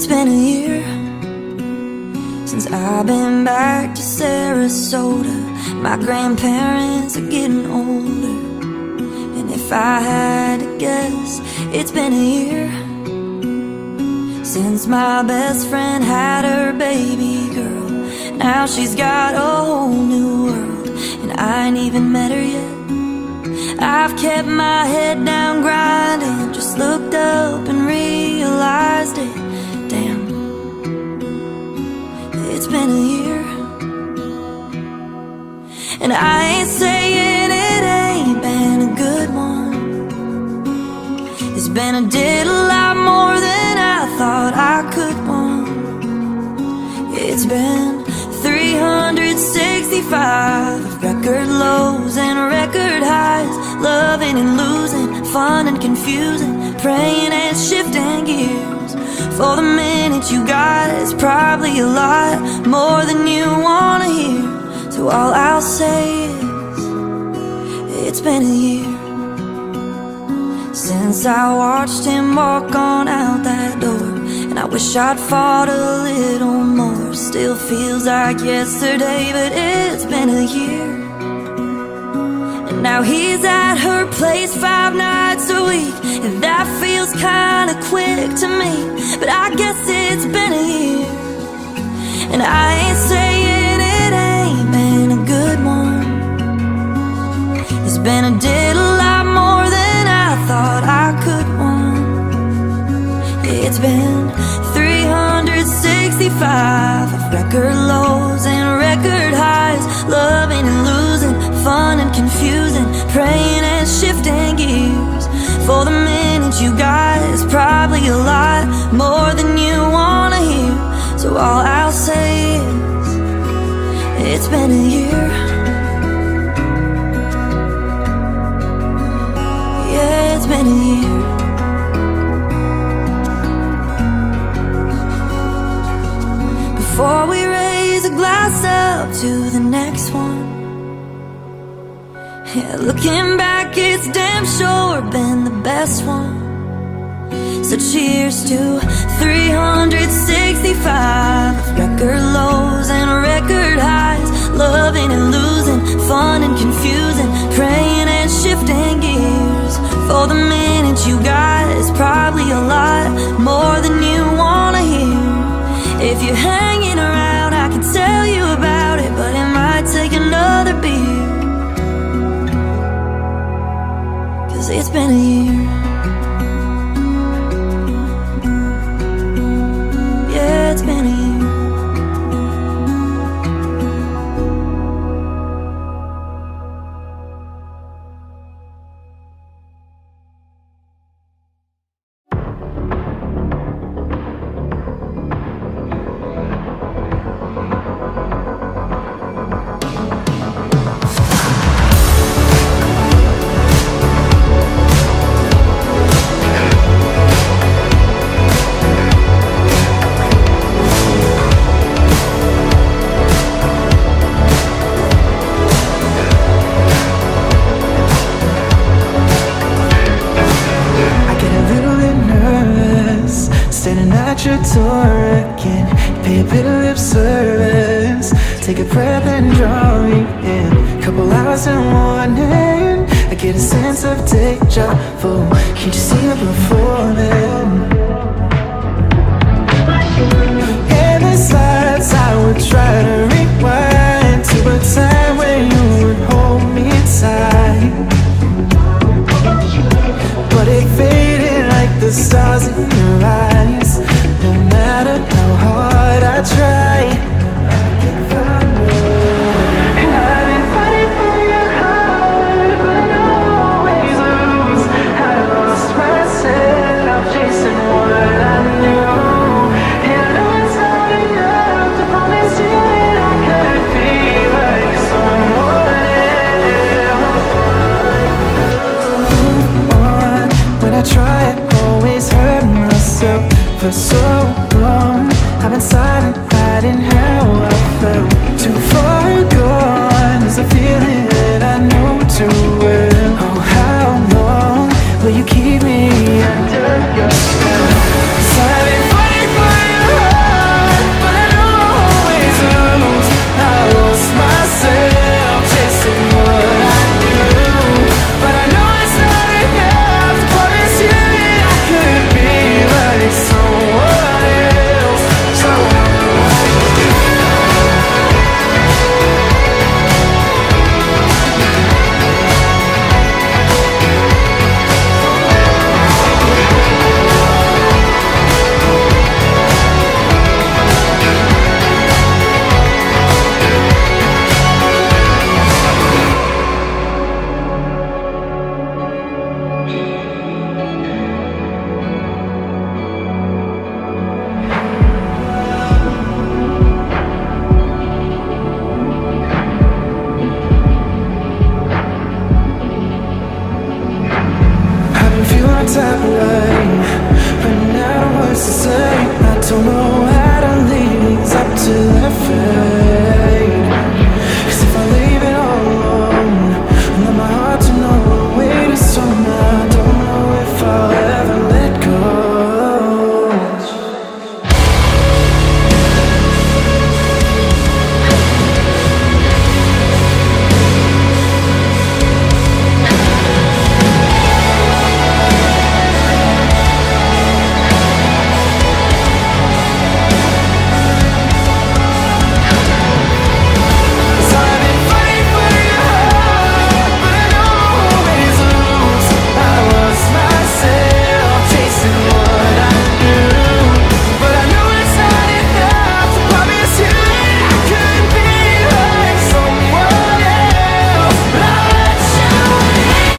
It's been a year since I've been back to Sarasota. My grandparents are getting older, and if I had to guess, it's been a year since my best friend had her baby girl. Now she's got a whole new world, and I ain't even met her yet. I've kept my head down grinding, just looked up and realized it. Damn, it's been a year. And I ain't saying it ain't been a good one. It's been a diddle lot more than I thought I could want. It's been 365 record lows and record highs, loving and losing, fun and confusing, praying and shifting gears. For the minute you got is probably a lot more than you wanna hear. So all I'll say is, it's been a year since I watched him walk on out that door, and I wish I'd fought a little more. Still feels like yesterday, but it's been a year. And now he's at her place 5 nights a week, and that feels kinda quick to me. But I guess it's been a year. And I ain't saying it ain't been a good one. It's been a diddle lot more than I thought I could want. It's been 365 of record lows and record highs, loving and losing, fun and confusing, praying and shifting gears. For the minute you got is probably a lot more than you wanna hear. So all I'll say is, it's been a year. Yeah, it's been a year. Before we raise a glass up to the next one, yeah, looking back, it's damn sure been the best one. So cheers to 365 record lows and record highs, loving and losing, fun and confusing, praying and shifting gears. For the minute you got is probably a lot more than you wanna hear. If you hang around, I can tell you about it, but it might take another beer, 'cause it's been a year. Yeah, it's been a so long. I've been silent.